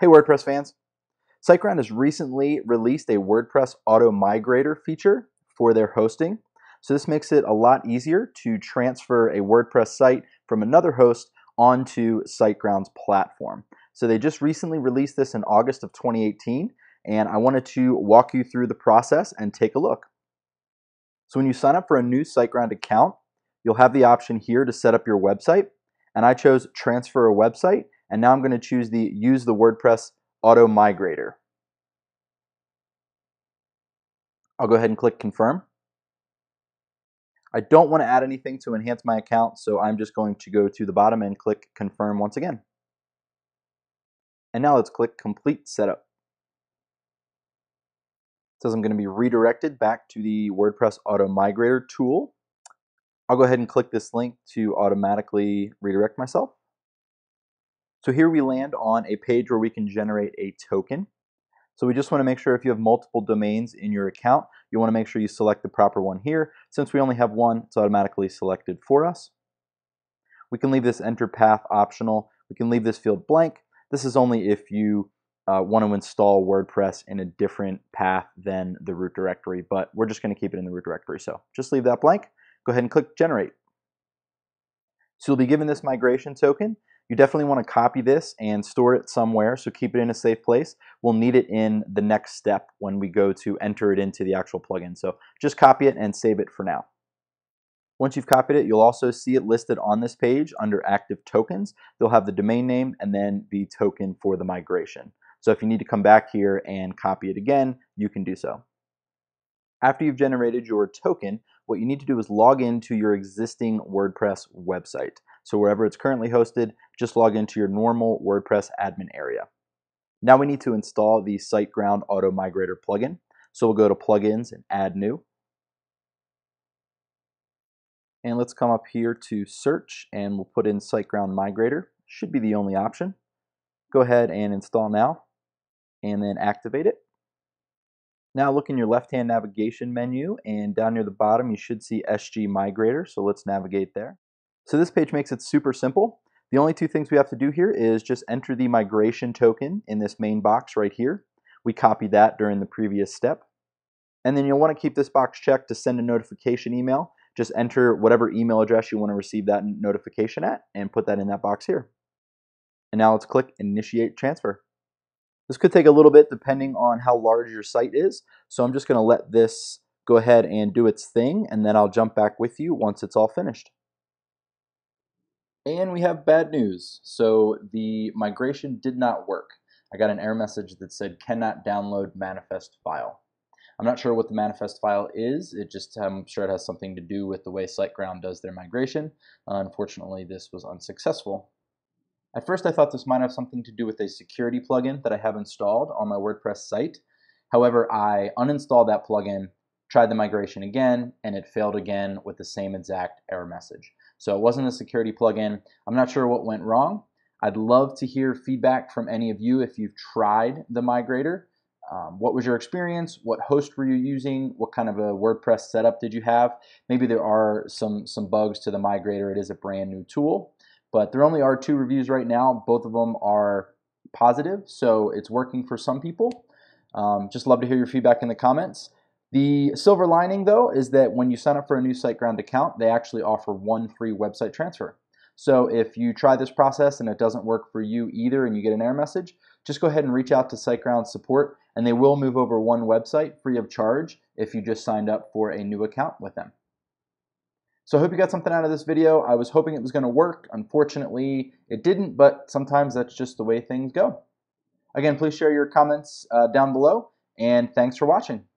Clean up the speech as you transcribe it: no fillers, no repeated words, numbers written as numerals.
Hey WordPress fans, SiteGround has recently released a WordPress Auto Migrator feature for their hosting. So this makes it a lot easier to transfer a WordPress site from another host onto SiteGround's platform. So they just recently released this in August of 2018, and I wanted to walk you through the process and take a look. So when you sign up for a new SiteGround account, you'll have the option here to set up your website, and I chose transfer a website. And now I'm going to choose the Use the WordPress Auto Migrator. I'll go ahead and click Confirm. I don't want to add anything to enhance my account, so I'm just going to go to the bottom and click Confirm once again. And now let's click Complete Setup. It says I'm going to be redirected back to the WordPress Auto Migrator tool. I'll go ahead and click this link to automatically redirect myself. So here we land on a page where we can generate a token. So we just want to make sure if you have multiple domains in your account, you want to make sure you select the proper one here. Since we only have one, it's automatically selected for us. We can leave this enter path optional. We can leave this field blank. This is only if you want to install WordPress in a different path than the root directory, but we're just going to keep it in the root directory. So just leave that blank. Go ahead and click Generate. So you'll be given this migration token. You definitely want to copy this and store it somewhere, so keep it in a safe place. We'll need it in the next step when we go to enter it into the actual plugin. So just copy it and save it for now. Once you've copied it, you'll also see it listed on this page under Active Tokens. You'll have the domain name and then the token for the migration. So if you need to come back here and copy it again, you can do so. After you've generated your token, what you need to do is log into your existing WordPress website. So wherever it's currently hosted, just log into your normal WordPress admin area. Now we need to install the SiteGround Auto Migrator plugin. So we'll go to Plugins and Add New. And let's come up here to Search, and we'll put in SiteGround Migrator. Should be the only option. Go ahead and install now, and then activate it. Now look in your left-hand navigation menu, and down near the bottom you should see SG Migrator, so let's navigate there. So this page makes it super simple. The only two things we have to do here is just enter the migration token in this main box right here. We copied that during the previous step. And then you'll want to keep this box checked to send a notification email. Just enter whatever email address you want to receive that notification at and put that in that box here. And now let's click Initiate Transfer. This could take a little bit depending on how large your site is. So I'm just going to let this go ahead and do its thing, and then I'll jump back with you once it's all finished. And we have bad news. So the migration did not work. I got an error message that said cannot download manifest file. I'm not sure what the manifest file is. It just, I'm sure it has something to do with the way SiteGround does their migration. Unfortunately, this was unsuccessful. At first, I thought this might have something to do with a security plugin that I have installed on my WordPress site. However, I uninstalled that plugin, tried the migration again, and it failed again with the same exact error message. So it wasn't a security plugin. I'm not sure what went wrong. I'd love to hear feedback from any of you if you've tried the migrator. What was your experience? What host were you using? What kind of a WordPress setup did you have? Maybe there are some bugs to the migrator. It is a brand new tool, but there only are 2 reviews right now. Both of them are positive, so it's working for some people. Just love to hear your feedback in the comments. The silver lining, though, is that when you sign up for a new SiteGround account, they actually offer 1 free website transfer. So if you try this process and it doesn't work for you either and you get an error message, just go ahead and reach out to SiteGround support, and they will move over 1 website free of charge if you just signed up for a new account with them. So I hope you got something out of this video. I was hoping it was going to work. Unfortunately, it didn't, but sometimes that's just the way things go. Again, please share your comments down below, and thanks for watching.